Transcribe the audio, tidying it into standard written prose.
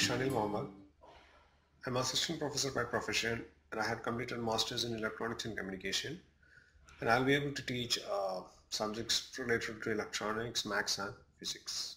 Shanil Mohamed. I'm an assistant professor by profession, and I had completed Masters in Electronics and Communication, and I'll be able to teach subjects related to electronics, maths and physics.